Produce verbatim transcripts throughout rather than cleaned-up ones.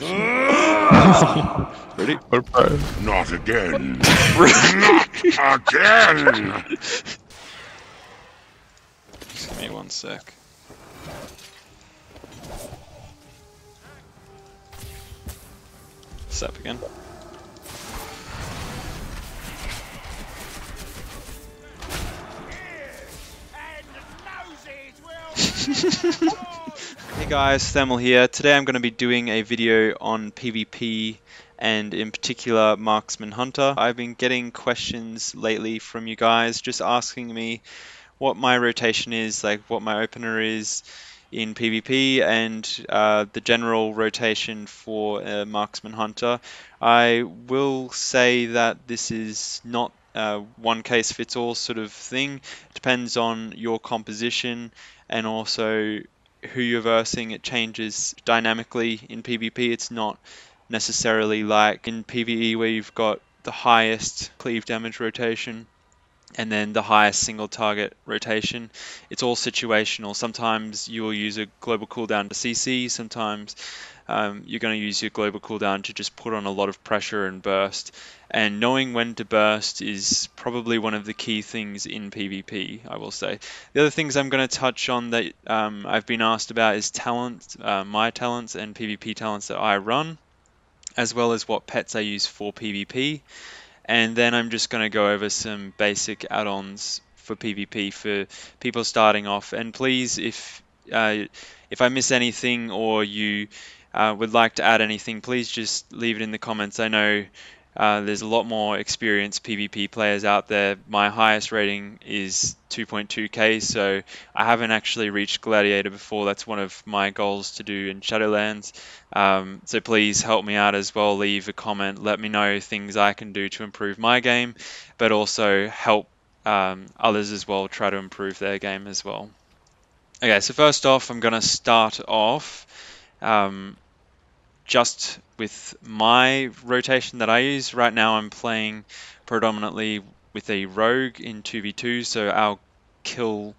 Not. Ready? Not again. Not again. Give me one sec. Step again. Hey guys, Thermal here. Today I'm going to be doing a video on PvP and in particular Marksman Hunter. I've been getting questions lately from you guys just asking me what my rotation is, like what my opener is in PvP and uh, the general rotation for uh, Marksman Hunter. I will say that this is not Uh, one case fits all sort of thing. It depends on your composition and also who you're versing. It changes dynamically in PvP. It's not necessarily like in PvE where you've got the highest cleave damage rotation and then the highest single target rotation. It's all situational. Sometimes you will use a global cooldown to C C, sometimes Um, you're going to use your global cooldown to just put on a lot of pressure and burst. And knowing when to burst is probably one of the key things in PvP, I will say. The other things I'm going to touch on that um, I've been asked about is talent, uh, my talents and PvP talents that I run, as well as what pets I use for PvP. And then I'm just going to go over some basic add-ons for PvP for people starting off. And please, if, uh, if I miss anything or you Uh, would like to add anything, please just leave it in the comments. I know uh, there's a lot more experienced PvP players out there. My highest rating is two point two K, so I haven't actually reached Gladiator before. That's one of my goals to do in Shadowlands. Um, so please help me out as well. Leave a comment. Let me know things I can do to improve my game, but also help um, others as well try to improve their game as well. Okay, so first off, I'm going to start off Um, just with my rotation that I use. Right now I'm playing predominantly with a rogue in two v two, so our kill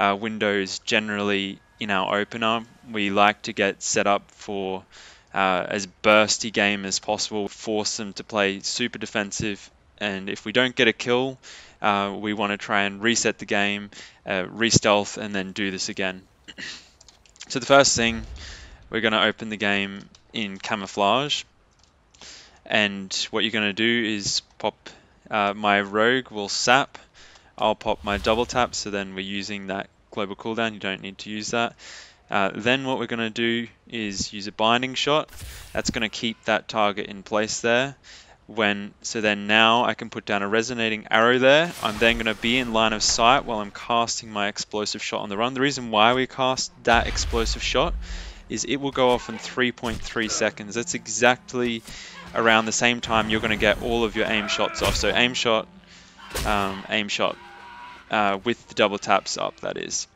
uh, window is generally in our opener. We like to get set up for uh, as bursty game as possible, force them to play super defensive, and if we don't get a kill, uh, we want to try and reset the game, uh, re-stealth, and then do this again. So the first thing, we're going to open the game in Camouflage, and what you're going to do is pop uh, my rogue will sap, I'll pop my double tap, so then we're using that global cooldown. You don't need to use that. Uh, then what we're going to do is use a binding shot. That's going to keep that target in place there. When so then now I can put down a resonating arrow there. I'm then going to be in line of sight while I'm casting my explosive shot on the run. The reason why we cast that explosive shot is it will go off in three point three seconds. That's exactly around the same time you're going to get all of your aim shots off. So aim shot, um, aim shot, uh, with the double taps up, that is.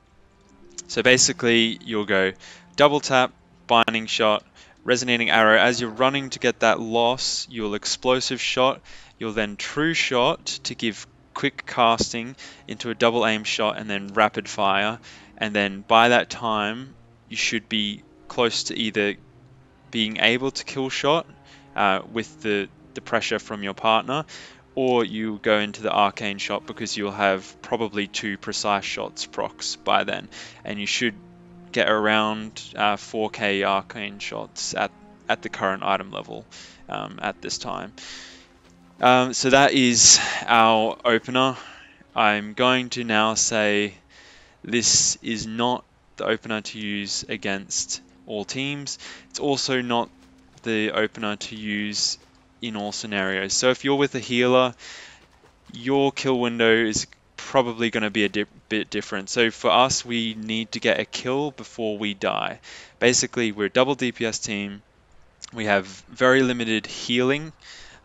So basically you'll go double tap, binding shot, resonating arrow. As you're running to get that loss, you'll explosive shot, you'll then true shot to give quick casting into a double aim shot, and then rapid fire. And then by that time, you should be close to either being able to kill shot uh, with the, the pressure from your partner, or you go into the arcane shot because you'll have probably two precise shots procs by then, and you should get around uh, four K arcane shots at, at the current item level um, at this time. Um, so that is our opener. I'm going to now say this is not the opener to use against all teams. It's also not the opener to use in all scenarios. So if you're with a healer, your kill window is probably going to be a di bit different. So for us, we need to get a kill before we die. Basically, we're a double D P S team. We have very limited healing.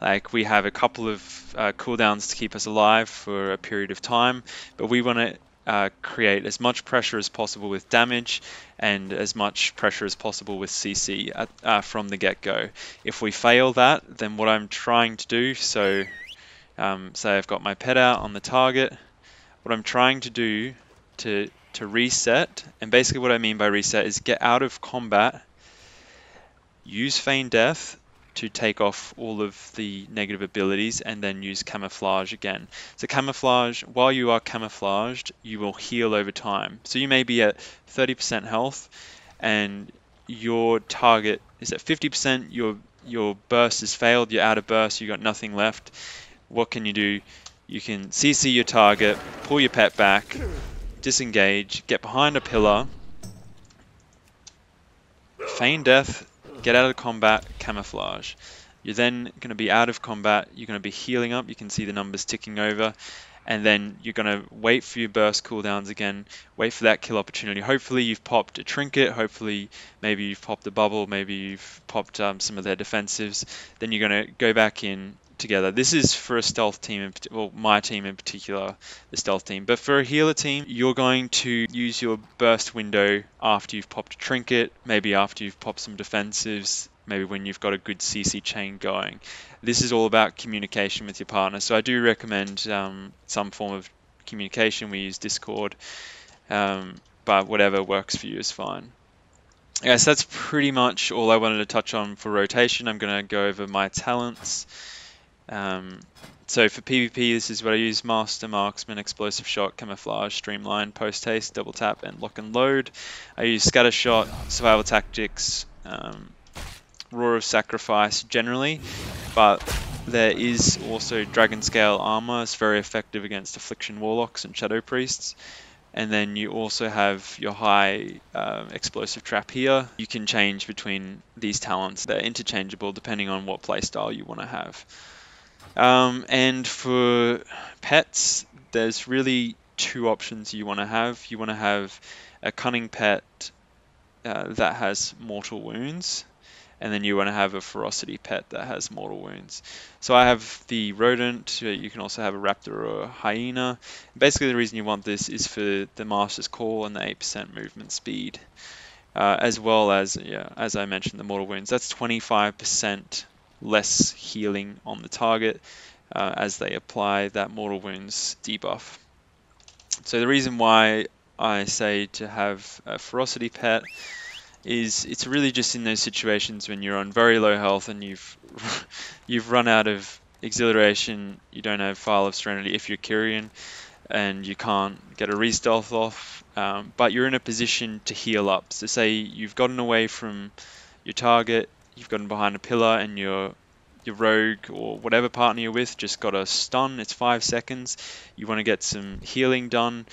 Like, we have a couple of uh, cooldowns to keep us alive for a period of time, but we want to Uh, create as much pressure as possible with damage and as much pressure as possible with C C at, uh, from the get-go. If we fail that, then what I'm trying to do, so um, say I've got my pet out on the target, what I'm trying to do to, to reset, and basically what I mean by reset is get out of combat use Feign Death to take off all of the negative abilities, and then use Camouflage again. So Camouflage, while you are camouflaged, you will heal over time. So you may be at thirty percent health and your target is at fifty percent, your your burst has failed, you're out of burst, you've got nothing left. What can you do? You can C C your target, pull your pet back, disengage, get behind a pillar, Feign Death, get out of combat, Camouflage. You're then going to be out of combat, you're going to be healing up, you can see the numbers ticking over, and then you're going to wait for your burst cooldowns again, wait for that kill opportunity. Hopefully you've popped a trinket, hopefully maybe you've popped a bubble, maybe you've popped um, some of their defensives, then you're going to go back in together. This is for a stealth team, in, well, my team in particular, the stealth team, but for a healer team, you're going to use your burst window after you've popped a trinket, maybe after you've popped some defensives, maybe when you've got a good C C chain going. This is all about communication with your partner, so I do recommend um, some form of communication. We use Discord, um, but whatever works for you is fine. Okay, so that's pretty much all I wanted to touch on for rotation. I'm going to go over my talents. Um, so for PvP, this is what I use: Master Marksman, Explosive Shot, Camouflage, Streamline, Post Haste, Double Tap, and Lock and Load. I use Scatter Shot, Survival Tactics, um, Roar of Sacrifice generally, but there is also Dragon Scale Armor. It's very effective against Affliction Warlocks and Shadow Priests. And then you also have your high uh, Explosive Trap here. You can change between these talents. They're interchangeable depending on what playstyle you want to have. Um, and for pets, there's really two options you want to have. You want to have a cunning pet uh, that has mortal wounds, and then you want to have a ferocity pet that has mortal wounds. So I have the rodent, you can also have a raptor or a hyena. Basically the reason you want this is for the master's call and the eight percent movement speed, uh, as well as, yeah, as I mentioned, the mortal wounds. That's twenty-five percent less healing on the target uh, as they apply that mortal wounds debuff. So the reason why I say to have a ferocity pet is it's really just in those situations when you're on very low health and you've you've run out of exhilaration, you don't have File of Serenity if you're Kyrian, and you can't get a re-stealth off, um, but you're in a position to heal up. So say you've gotten away from your target, you've gotten behind a pillar, and your your rogue or whatever partner you're with just got a stun. It's five seconds. You want to get some healing done,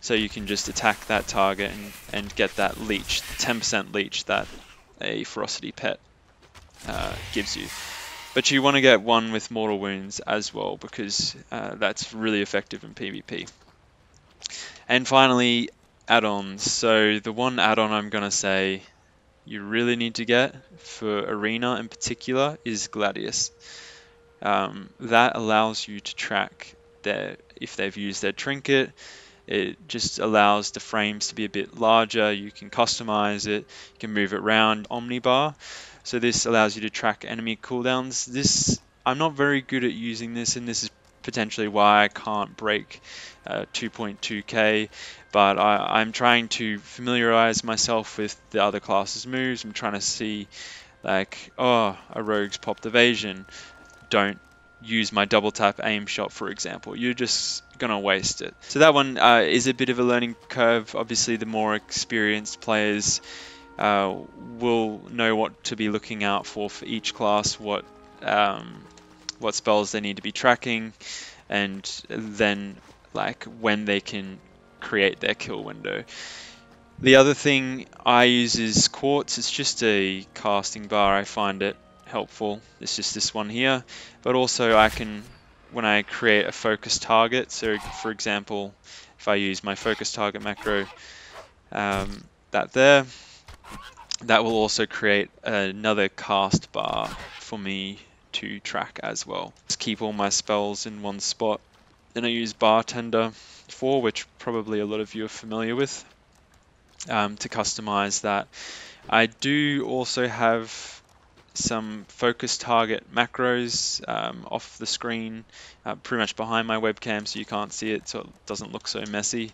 so you can just attack that target and, and get that leech, ten percent leech that a ferocity pet uh, gives you. But you want to get one with mortal wounds as well, because uh, that's really effective in PvP. And finally, add-ons. So the one add-on I'm going to say you really need to get for Arena in particular is Gladius. Um, that allows you to track their, if they've used their trinket. It just allows the frames to be a bit larger. You can customize it, you can move it around. Omnibar, so this allows you to track enemy cooldowns. This, I'm not very good at using this, and this is potentially why I can't break uh, two point two K, but I, I'm trying to familiarize myself with the other classes' moves. I'm trying to see, like, oh, a rogue's popped evasion, don't use my double tap aim shot, for example. You're just gonna waste it. So that one uh, is a bit of a learning curve. Obviously the more experienced players uh, will know what to be looking out for for each class, what um, what spells they need to be tracking, and then like when they can create their kill window. The other thing I use is quartz. It's just a casting bar. I find it helpful. It's just this one here, but also I can, when I create a focus target, so for example if I use my focus target macro, um, that there, that will also create another cast bar for me to track as well. Just keep all my spells in one spot. Then I use Bartender four, which probably a lot of you are familiar with, um, to customize that. I do also have some focus target macros um, off the screen, uh, pretty much behind my webcam, so you can't see it, so it doesn't look so messy.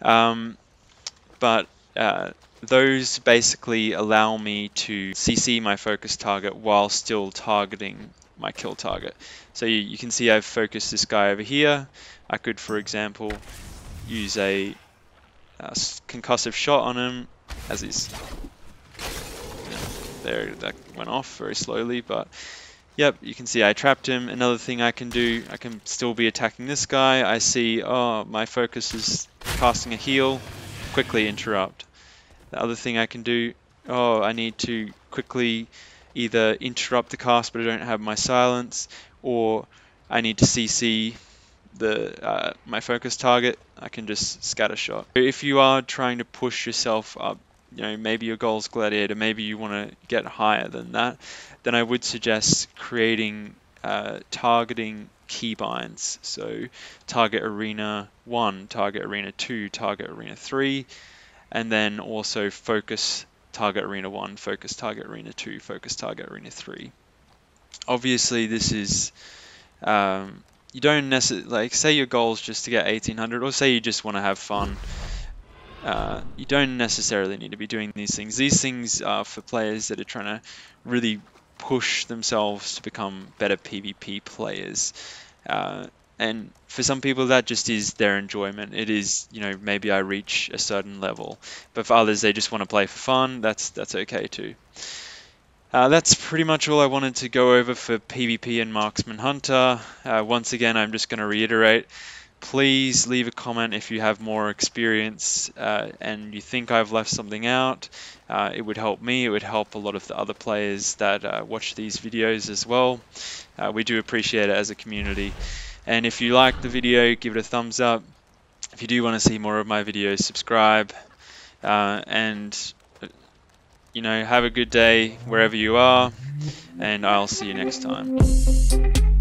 Um, but uh, Those basically allow me to C C my focus target while still targeting my kill target. So you, you can see I've focused this guy over here. I could, for example, use a, a concussive shot on him as he's... You know, there, that went off very slowly, but... Yep, you can see I trapped him. Another thing I can do, I can still be attacking this guy. I see, oh, my focus is casting a heal. Quickly interrupt. The other thing I can do, oh, I need to quickly either interrupt the cast but I don't have my silence, or I need to C C the uh, my focus target. I can just scatter shot. If you are trying to push yourself up, you know, maybe your goal's Gladiator, maybe you want to get higher than that, then I would suggest creating uh, targeting keybinds. So target arena one, target arena two, target arena three, and then also focus target arena one, focus target arena two, focus target arena three. Obviously this is, um, you don't necessarily, like say your goal is just to get eighteen hundred, or say you just want to have fun. Uh, you don't necessarily need to be doing these things. These things are for players that are trying to really push themselves to become better PvP players. Uh, and for some people that just is their enjoyment. It is, you know, maybe I reach a certain level. But for others, they just want to play for fun. That's, that's okay too. Uh, that's pretty much all I wanted to go over for PvP and Marksman Hunter. Uh, once again, I'm just going to reiterate. Please leave a comment if you have more experience uh, and you think I've left something out. Uh, it would help me, it would help a lot of the other players that uh, watch these videos as well. Uh, we do appreciate it as a community. And if you like the video, give it a thumbs up. If you do want to see more of my videos, subscribe. Uh, and, you know, have a good day wherever you are, and I'll see you next time.